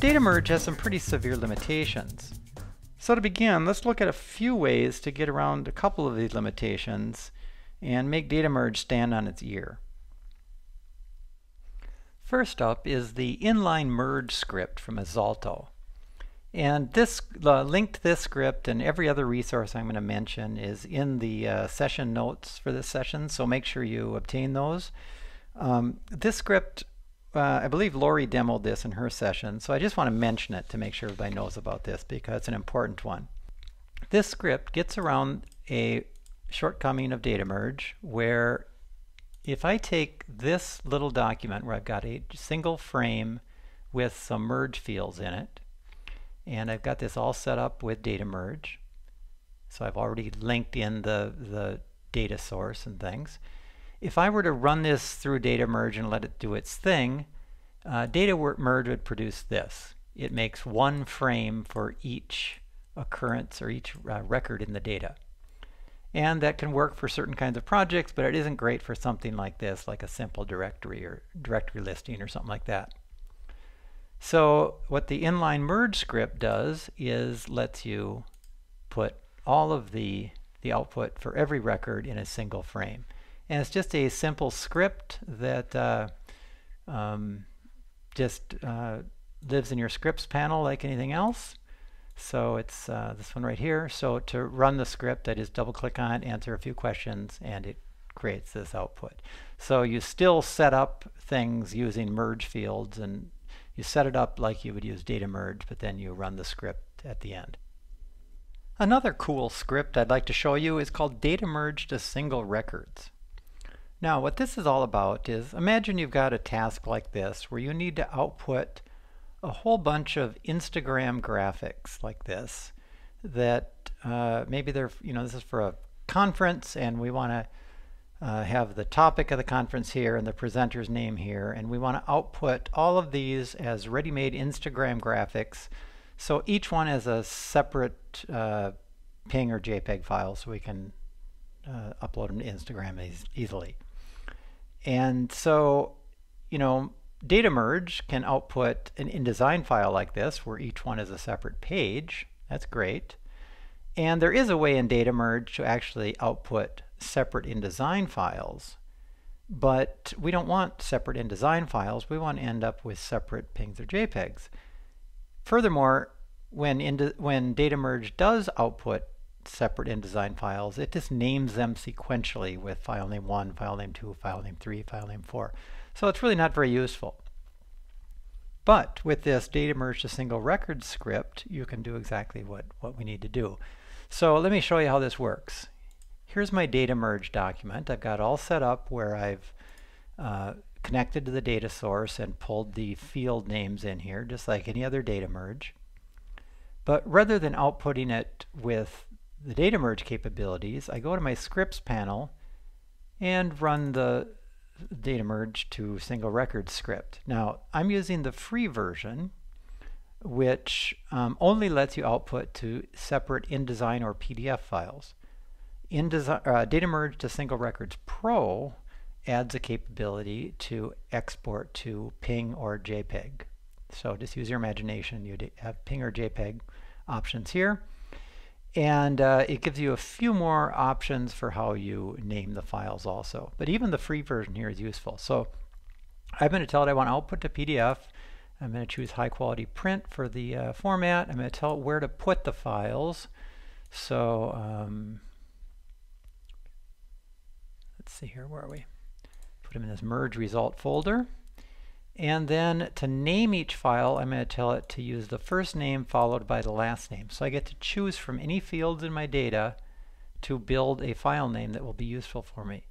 Data merge has some pretty severe limitations. So to begin, let's look at a few ways to get around a couple of these limitations and make data merge stand on its ear. First up is the inline merge script from Axalto. And this link to this script and every other resource I'm going to mention is in the session notes for this session, so make sure you obtain those. This script, I believe Lori demoed this in her session, so I just want to mention it to make sure everybody knows about this because it's an important one. This script gets around a shortcoming of data merge where if I take this little document where I've got a single frame with some merge fields in it, and I've got this all set up with data merge, so I've already linked in the data source and things. If I were to run this through data merge and let it do its thing, data merge would produce this. It makes one frame for each occurrence or each record in the data. And that can work for certain kinds of projects, but it isn't great for something like this, like a simple directory or directory listing or something like that. So what the inline merge script does is lets you put all of the output for every record in a single frame. And it's just a simple script that just lives in your scripts panel like anything else. So it's this one right here. So to run the script, I just double click on it, answer a few questions, and it creates this output. So you still set up things using merge fields, and you set it up like you would use data merge, but then you run the script at the end. Another cool script I'd like to show you is called Data Merge to Single Records. Now what this is all about is, imagine you've got a task like this where you need to output a whole bunch of Instagram graphics like this that maybe they're, you know, this is for a conference and we want to have the topic of the conference here and the presenter's name here, and we want to output all of these as ready-made Instagram graphics, so each one is a separate PNG or JPEG file, so we can upload them to Instagram easily. And so, you know, data merge can output an InDesign file like this where each one is a separate page. That's great. And there is a way in data merge to actually output separate InDesign files, but we don't want separate InDesign files. We want to end up with separate PNGs or JPEGs. Furthermore, when data merge does output separate InDesign files, it just names them sequentially with file name 1, file name 2, file name 3, file name 4. So it's really not very useful. But with this data merge to single record script, you can do exactly what we need to do. So let me show you how this works. Here's my data merge document. I've got it all set up where I've connected to the data source and pulled the field names in here, just like any other data merge. But rather than outputting it with the data merge capabilities, I go to my scripts panel and run the data merge to single record script. Now I'm using the free version, which only lets you output to separate InDesign or PDF files. Data Merge to Single Records Pro adds a capability to export to PNG or JPEG. So just use your imagination. You have PNG or JPEG options here. And it gives you a few more options for how you name the files also. But even the free version here is useful. So I'm going to tell it I want output to PDF. I'm going to choose high quality print for the format. I'm going to tell it where to put the files. So let's see here, where are we? Put them in this merge result folder. And then to name each file, I'm going to tell it to use the first name followed by the last name. So I get to choose from any fields in my data to build a file name that will be useful for me.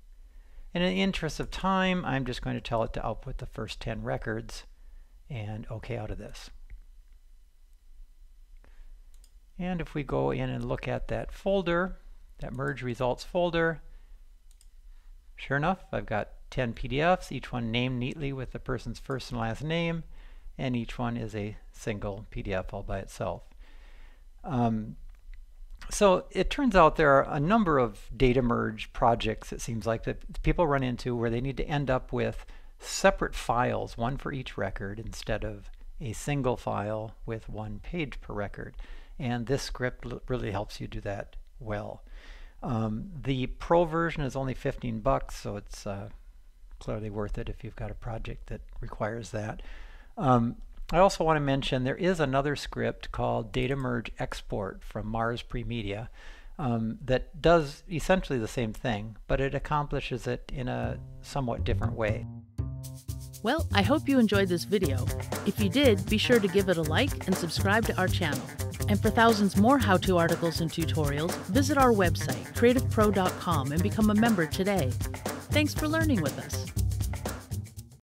And in the interest of time, I'm just going to tell it to output the first 10 records and OK out of this. And if we go in and look at that folder, that merge results folder, sure enough, I've got 10 PDFs, each one named neatly with the person's first and last name, and each one is a single PDF all by itself. So it turns out there are a number of data merge projects, it seems like, that people run into where they need to end up with separate files, one for each record, instead of a single file with one page per record. And this script really helps you do that well. The pro version is only $15, so it's clearly worth it if you've got a project that requires that. I also want to mention there is another script called Data Merge Export from Mars Premedia that does essentially the same thing, but it accomplishes it in a somewhat different way. Well, I hope you enjoyed this video. If you did, be sure to give it a like and subscribe to our channel. And for thousands more how-to articles and tutorials, visit our website, creativepro.com, and become a member today. Thanks for learning with us.